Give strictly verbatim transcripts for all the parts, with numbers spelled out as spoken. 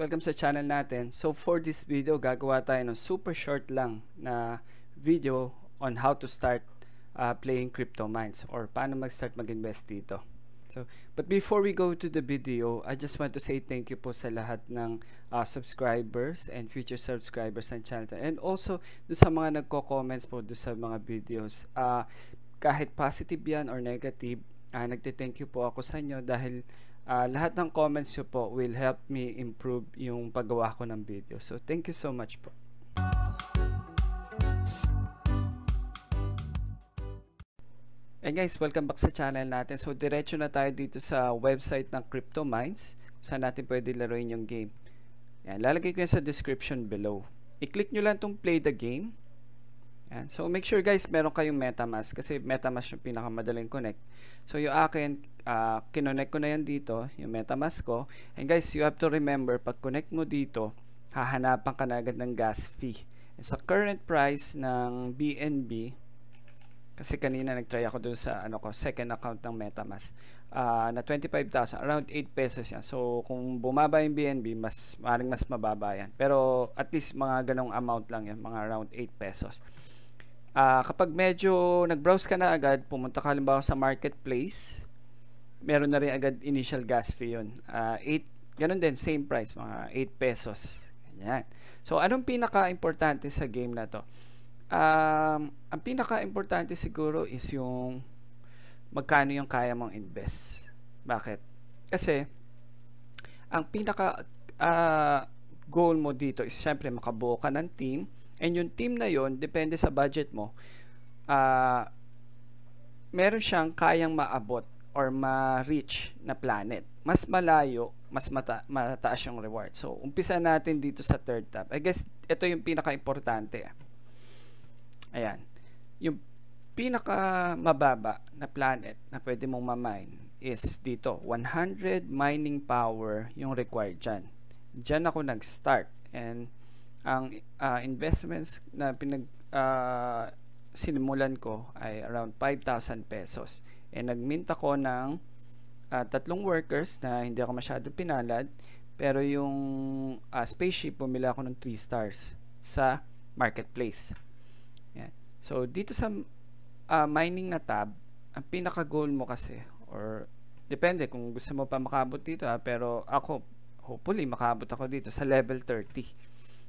Welcome sa channel natin. So for this video, gagawa tayo ng super short lang na video on how to start uh, playing CryptoMines or paano mag-start mag-invest dito. So, but before we go to the video, I just want to say thank you po sa lahat ng uh, subscribers and future subscribers ng channel. And also, do sa mga nagko-comments po do sa mga videos, uh, kahit positive yan or negative, uh, nagte-thank you po ako sa inyo dahil Uh, lahat ng comments nyo po will help me improve yung paggawa ko ng video. So, thank you so much po. And guys, welcome back sa channel natin. So, diretso na tayo dito sa website ng CryptoMines kung saan natin pwede laruin yung game. Yan, lalagay ko yan sa description below. I-click nyo lang itong play the game. Yan. So, make sure guys, meron kayong MetaMask kasi MetaMask yung pinakamadaling connect. So, yung akin, Uh, kinonect ko na yan dito yung MetaMask ko, and guys, you have to remember pag connect mo dito hahanapan ka na agad ng gas fee. And sa current price ng B N B, kasi kanina nagtry ako dun sa ano ko, second account ng MetaMask, uh, na twenty-five thousand, around eight pesos yan. So kung bumaba yung B N B, mas, maaaring mas mababa yan, pero at least mga ganong amount lang yan, mga around eight pesos. Uh, kapag medyo nag-browse ka na agad, pumunta ka halimbawa sa marketplace, meron na rin agad initial gas fee yun, uh, eight, ganun din, same price, mga eight pesos. Ganyan. So anong pinaka-importante sa game na to? Um, ang pinaka-importante siguro is yung magkano yung kaya mong invest. Bakit? Kasi ang pinaka uh, goal mo dito is syempre makabuo ka ng team, and yung team na yon depende sa budget mo, uh, meron siyang kayang maabot or ma-reach na planet. Mas malayo, mas mata mataas yung reward. So, umpisa natin dito sa third tab. I guess, ito yung pinaka-importante. Ayan. Yung pinaka-mababa na planet na pwede mong mamine is dito. one hundred mining power yung required dyan. Dyan ako nag-start. And, ang uh, investments na pinag uh, sinimulan ko ay around five thousand pesos. And nagminta ko ng uh, tatlong workers na hindi ako masyado pinalad, pero yung uh, spaceship pumila ako ng three stars sa marketplace. Yan. So dito sa uh, mining na tab, ang pinaka goal mo kasi, or depende kung gusto mo pa makaabot dito ha, pero ako hopefully makaabot ako dito sa level thirty.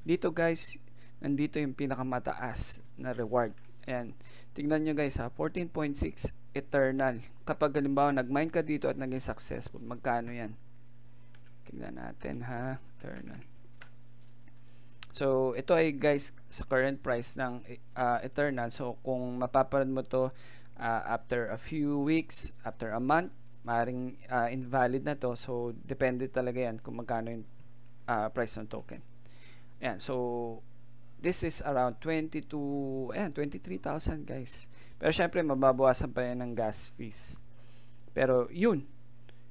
Dito guys, nandito yung pinakamataas na reward. Ayan, tignan nyo guys ha, fourteen point six eternal. Kapag halimbawa nag-mine ka dito at naging successful, magkano yan? Tignan natin ha, eternal. So ito ay guys sa current price ng uh, eternal. So kung mapaparan mo to uh, after a few weeks, after a month, maaaring uh, invalid na to. So depende talaga yan kung magkano yung uh, price ng token. Ayan, so this is around twenty-two, ayan, twenty-three thousand guys. Pero syempre mababawasan pa yan ng gas fees. Pero yun,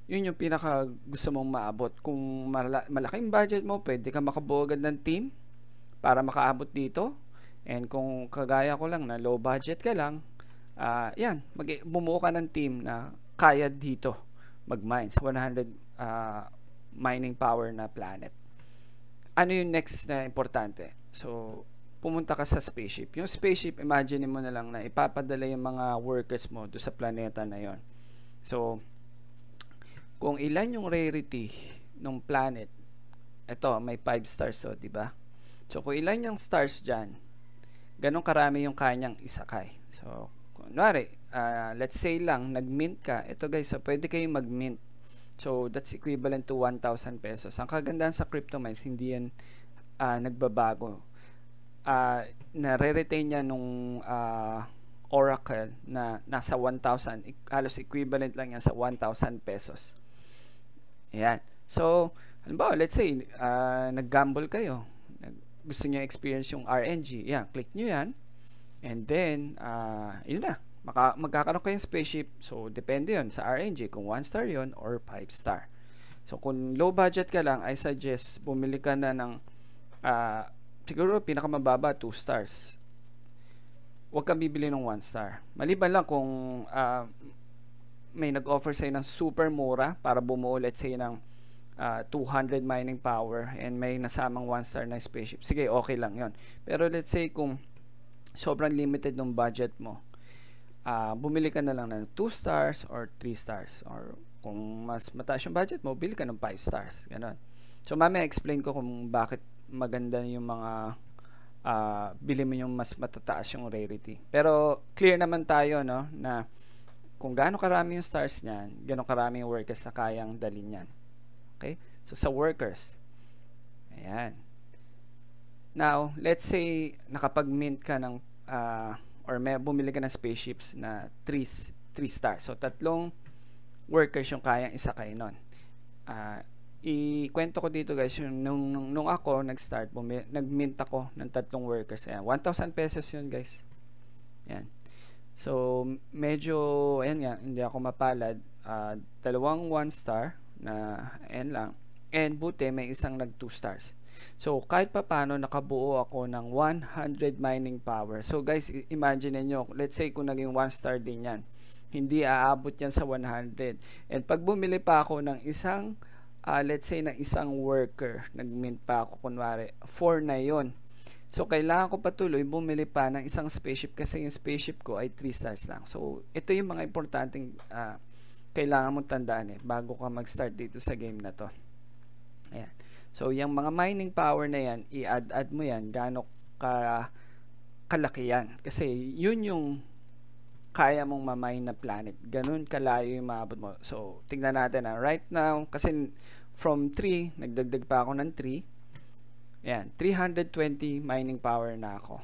yun yung pinaka gusto mong maabot. Kung malaking budget mo, pwede ka makabuo agad ng team para makaabot dito. And kung kagaya ko lang na low budget ka lang, uh, yan, bumuo ka ng team na kaya dito mag-mine sa one hundred uh, mining power na planet. Ano yung next na importante? So, pumunta ka sa spaceship. Yung spaceship, imagine mo na lang na ipapadala yung mga workers mo do sa planeta na yon. So, kung ilan yung rarity ng planet, ito, may five stars, so, di ba? So, kung ilan yung stars dyan, ganun karami yung kanyang isakay. So, kunwari, uh, let's say lang, nag-mint ka. Ito guys, so pwede kayong mag-mint. So, that's equivalent to one thousand pesos. Ang kagandahan sa CryptoMines, hindi yan uh, nagbabago. Uh, na re-retain niya nung uh, Oracle na nasa one thousand, halos equivalent lang yan sa one thousand pesos. Ayan. So, halimbawa, let's say, uh, nag-gamble kayo. Gusto niyo experience yung R N G. Ayan, click nyo yan. And then, uh, yun na. Maka magkakaroon kayong spaceship. So, depende yun sa R N G kung one star yun or five star. So, kung low budget ka lang, I suggest bumili ka na ng uh, siguro pinakamababa two stars. Huwag kang bibili ng one star. Maliban lang kung uh, may nag-offer sa'yo ng super mura para bumuo, let's say, ng uh, two hundred mining power and may nasamang one star na spaceship, sige, okay lang yon. Pero let's say kung sobrang limited ng budget mo, uh, bumili ka na lang ng two stars or three stars, or kung mas mataas yung budget mo, bili ka ng five stars, ganun. So mamaya explain ko kung bakit maganda yung mga uh, bili mo yung mas matataas yung rarity. Pero clear naman tayo, no, na kung gaano karami yung stars niyan, gaano karami yung workers na kayang dalhin niyan. Okay? So sa workers, ayan. Now, let's say nakapag-mint ka ng uh, or may bumili ka ng spaceships na three stars. So tatlong workers yung kayang isakay nun. Uh, ikwento ko dito, guys, yung nung, nung, nung ako nag-start, nag-mint ako ng tatlong workers. Ayan, one thousand pesos yun, guys. Ayan. So medyo, ayan nga, hindi ako mapalad. Uh, dalawang one star na ayan lang. And buti may isang nag two stars. So kahit pa paano nakabuo ako ng one hundred mining power. So guys, imagine niyo, let's say kung naging one star din yan, hindi aabot yan sa one hundred. And pag bumili pa ako ng isang uh, let's say ng isang worker, nag-mint pa ako kunwari four na yon. So kailangan ko patuloy bumili pa ng isang spaceship kasi yung spaceship ko ay three stars lang. So ito yung mga importanteng uh, kailangan mong tandaan eh bago ka mag-start dito sa game na to. Ayan. So yung mga mining power na yan, i-add-add mo yan gaano ka kalaki yan. Kasi yun yung kaya mong mamine na planet. Ganun kalayo yung maabot mo. So tingnan natin na right now, kasi from three, nagdagdag pa ako ng three. Ayan, three hundred twenty mining power na ako.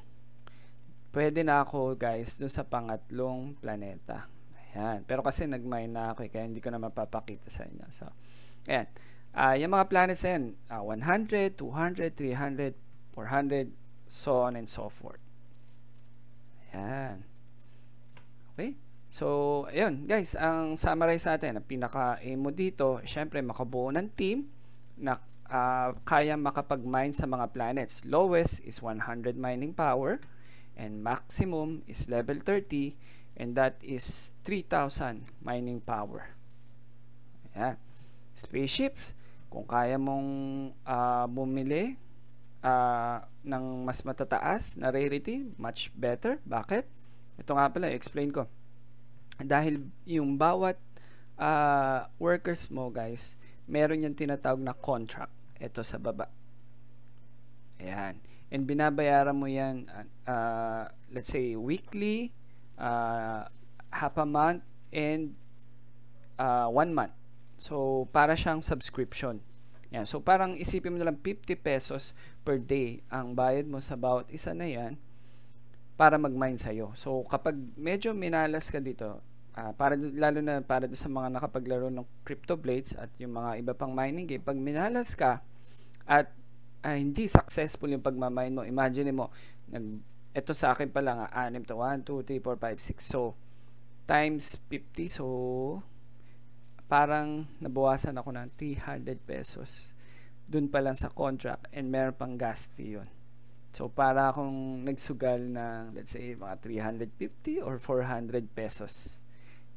Pwede na ako, guys, dun sa pangatlong planeta. Ayan. Pero kasi nag-mine na ako eh, kaya hindi ko na mapapakita sa inyo. So, ayan. Uh, yung mga planets na yan, uh, one hundred, two hundred, three hundred, four hundred, so on and so forth. Ayan. Okay? So, ayun, guys, ang summarize natin, ang pinaka-aim mo dito, syempre, makabuo ng team na Uh, kaya makapag-mine sa mga planets. Lowest is one hundred mining power and maximum is level thirty, and that is three thousand mining power. Ayan. Spaceship, kung kaya mong uh, bumili uh, ng mas matataas na rarity, much better. Bakit? Ito nga pala, explain ko. Dahil yung bawat uh, workers mo, guys, meron yung tinatawag na contract. Ito sa baba. Ayan. And binabayaran mo yan, uh, let's say, weekly, uh, half a month, and uh, one month. So, para siyang subscription. Ayan. So, parang isipin mo na lang fifty pesos per day ang bayad mo sa bawat isa na yan para mag-mine sa'yo. So, kapag medyo minalas ka dito, Uh, para lalo na para do sa mga nakapaglaro ng Cryptoblades at yung mga iba pang mining game, pag minalas ka at uh, hindi successful yung pagmamine mo, imagine mo, nag, ito sa akin pala nga, anim to, one, two, three, four, five, six, so times fifty, so parang nabawasan ako ng three hundred pesos dun pa lang sa contract, and meron pang gas fee yun. So, para akong nagsugal ng, let's say, mga three hundred fifty or four hundred pesos.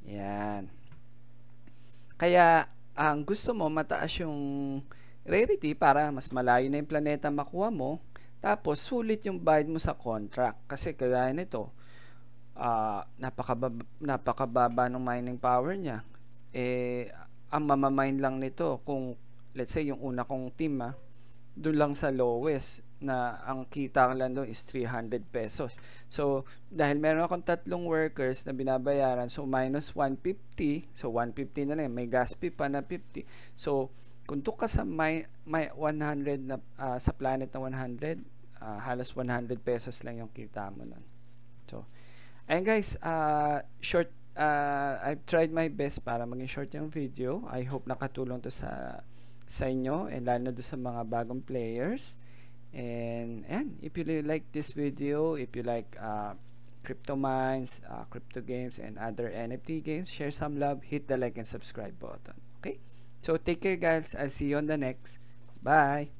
Yan. Kaya, ang gusto mo, mataas yung rarity para mas malayo na yung planeta makuha mo. Tapos, sulit yung bayad mo sa contract. Kasi, kaya nito, uh, napakababa, napakababa ng mining power niya. Eh, ang mamamine lang nito, kung, let's say, yung una kong team, ah, doon lang sa lowest, na ang kita lang doon is three hundred pesos. So, dahil meron akong tatlong workers na binabayaran, so minus one fifty, so one fifty na lang, may gas fee pa na fifty. So, kung tuk ka sa may, may one hundred na, uh, sa planet na one hundred, uh, halos one hundred pesos lang yung kita mo nun. So, ayun, guys, uh, short, uh, I've tried my best para maging short yung video. I hope nakatulong to sa, sa inyo, and lalo na sa mga bagong players. And, and if you like this video, if you like uh, CryptoMines, uh, crypto games, and other N F T games, share some love, hit the like and subscribe button. Okay? So take care, guys. I'll see you on the next. Bye.